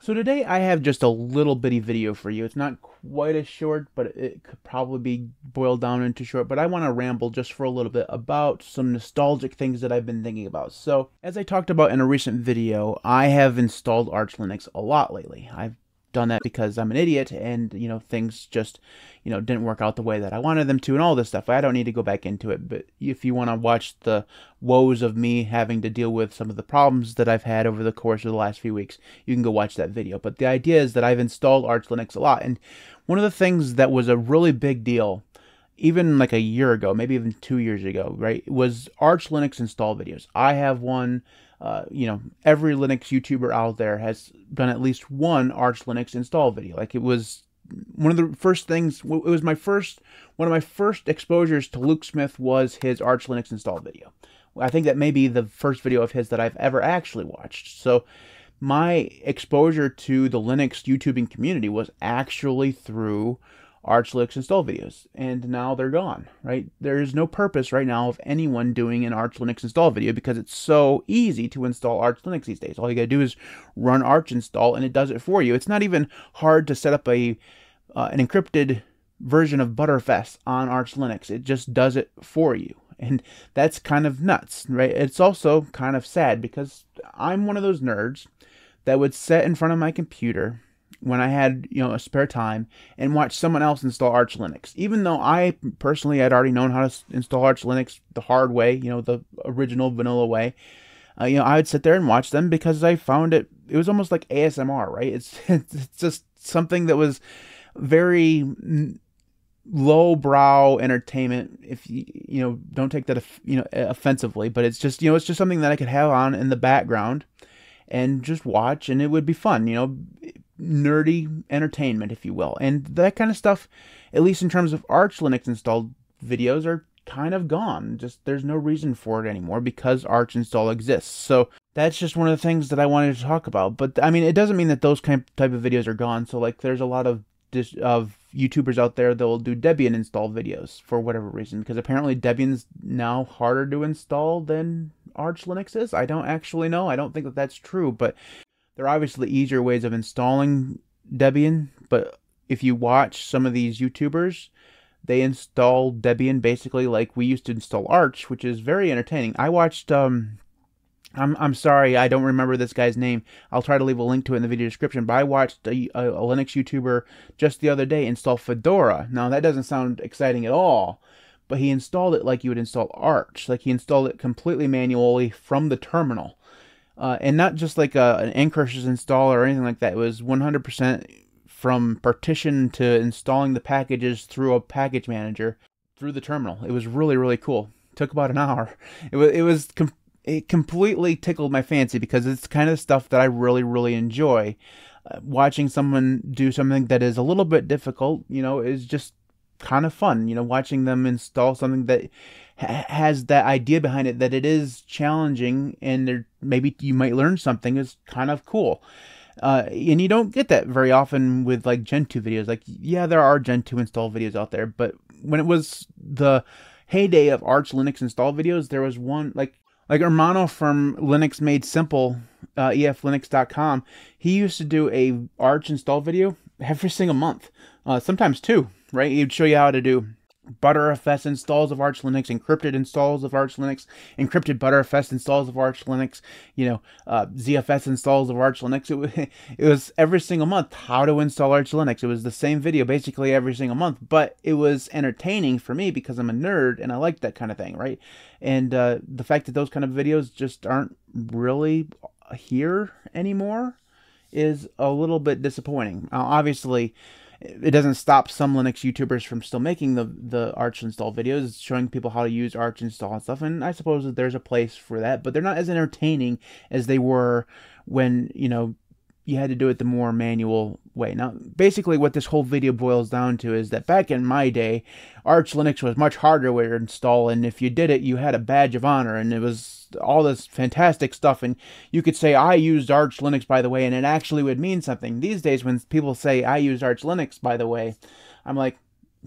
So today I have just a little bitty video for you. It's not quite as short, but it could probably be boiled down into short, but I want to ramble just for a little bit about some nostalgic things that I've been thinking about. So as I talked about in a recent video, I have installed Arch Linux a lot lately. I've done that because I'm an idiot and, you know, things just, you know, didn't work out the way that I wanted them to and all this stuff. I don't need to go back into it, but if you want to watch the woes of me having to deal with some of the problems that I've had over the course of the last few weeks, you can go watch that video. But the idea is that I've installed Arch Linux a lot, and one of the things that was a really big deal, even like a year ago, maybe even 2 years ago, right, was Arch Linux install videos. I have one, you know, every Linux YouTuber out there has done at least one Arch Linux install video. Like, it was one of the first things, it was my first, one of my first exposures to Luke Smith was his Arch Linux install video. I think that may be the first video of his that I've ever actually watched. So my exposure to the Linux YouTubing community was actually through Arch Linux install videos, and now they're gone, right? There is no purpose right now of anyone doing an Arch Linux install video because it's so easy to install Arch Linux these days. All you gotta do is run Arch install and it does it for you. It's not even hard to set up a an encrypted version of Btrfs on Arch Linux. It just does it for you. And that's kind of nuts, right? It's also kind of sad because I'm one of those nerds that would sit in front of my computer when I had, you know, a spare time and watch someone else install Arch Linux, even though I personally had already known how to install Arch Linux the hard way, you know, the original vanilla way. You know, I would sit there and watch them because I found it was almost like ASMR, right? It's just something that was very lowbrow entertainment. If you know, don't take that offensively, but it's just, you know, it's just something that I could have on in the background and just watch, and it would be fun, you know. Nerdy entertainment, if you will. And that kind of stuff, at least in terms of Arch Linux installed videos, are kind of gone. Just there's no reason for it anymore because Arch install exists. So that's just one of the things that I wanted to talk about. But I mean, it doesn't mean that those type of videos are gone. So like, there's a lot of YouTubers out there that will do Debian install videos for whatever reason, because apparently Debian's now harder to install than Arch Linux is. I don't actually know. I don't think that that's true, but there are obviously easier ways of installing Debian, but if you watch some of these YouTubers, they install Debian basically like we used to install Arch, which is very entertaining. I watched, I'm sorry, I don't remember this guy's name. I'll try to leave a link to it in the video description, but I watched a Linux YouTuber just the other day install Fedora. Now, that doesn't sound exciting at all, but he installed it like you would install Arch. Like, he installed it completely manually from the terminal. And not just like an ncursors install or anything like that. It was 100% from partition to installing the packages through a package manager through the terminal. It was really, really cool. It took about an hour. It completely tickled my fancy because it's kind of stuff that I really, really enjoy. Watching someone do something that is a little bit difficult, you know, is just kind of fun, you know, watching them install something that has that idea behind it, that it is challenging and there maybe you might learn something, is kind of cool. And you don't get that very often with like Gentoo videos. Like, yeah, there are Gentoo install videos out there, but when it was the heyday of Arch Linux install videos, there was one like Armando from Linux Made Simple, EFLinux.com. He used to do a Arch install video every single month, sometimes two. Right, he'd show you how to do Btrfs installs of Arch Linux, encrypted installs of Arch Linux, encrypted Btrfs installs of Arch Linux, you know, ZFS installs of Arch Linux. It was every single month how to install Arch Linux. It was the same video basically every single month, but it was entertaining for me because I'm a nerd and I like that kind of thing, right? And the fact that those kind of videos just aren't really here anymore is a little bit disappointing. Now, obviously, it doesn't stop some Linux YouTubers from still making the Arch install videos, showing people how to use Arch install and stuff, and I suppose that there's a place for that, but they're not as entertaining as they were when, you know, you had to do it the more manual way. Now, basically what this whole video boils down to is that back in my day, Arch Linux was much harder to install, and if you did it, you had a badge of honor, and it was all this fantastic stuff, and you could say, I used Arch Linux, by the way, and it actually would mean something. These days, when people say, I used Arch Linux, by the way, I'm like,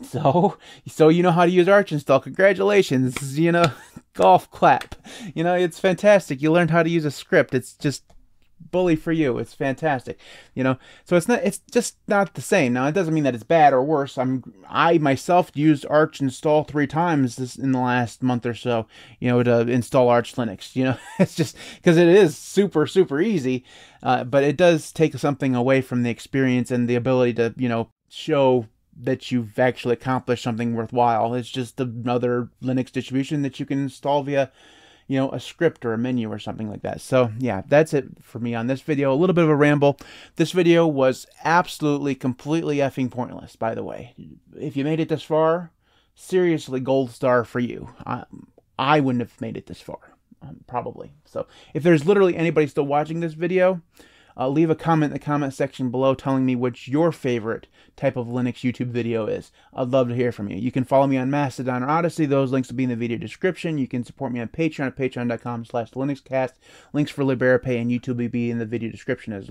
so you know how to use Arch install, congratulations, you know, golf clap. You know, it's fantastic, you learned how to use a script, it's just bully for you. It's fantastic, you know. So it's not, it's just not the same. Now it doesn't mean that it's bad or worse. I myself used Arch Install 3 times in the last month or so, you know, to install Arch Linux. You know, it's just because it is super, super easy, but it does take something away from the experience and the ability to, you know, show that you've actually accomplished something worthwhile. It's just another Linux distribution that you can install via, you know, a script or a menu or something like that. So yeah, that's it for me on this video. A little bit of a ramble. This video was absolutely, completely effing pointless, by the way. If you made it this far, seriously, gold star for you. I wouldn't have made it this far, probably. So if there's literally anybody still watching this video, leave a comment in the comment section below telling me what your favorite type of Linux YouTube video is. I'd love to hear from you. You can follow me on Mastodon or Odyssey. Those links will be in the video description. You can support me on Patreon at patreon.com/LinuxCast. Links for LiberaPay and YouTube will be in the video description as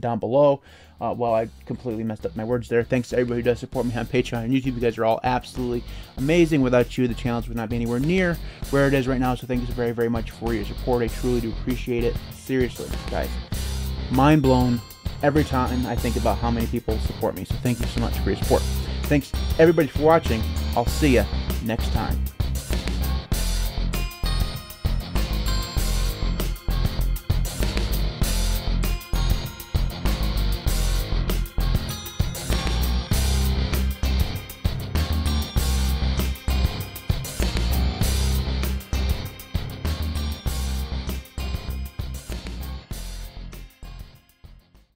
down below. Well, I completely messed up my words there. Thanks to everybody who does support me on Patreon and YouTube. You guys are all absolutely amazing. Without you, the channel would not be anywhere near where it is right now. So thank you very, very much for your support. I truly do appreciate it. Seriously, guys. Mind blown every time I think about how many people support me. So thank you so much for your support. Thanks everybody for watching. I'll see you next time.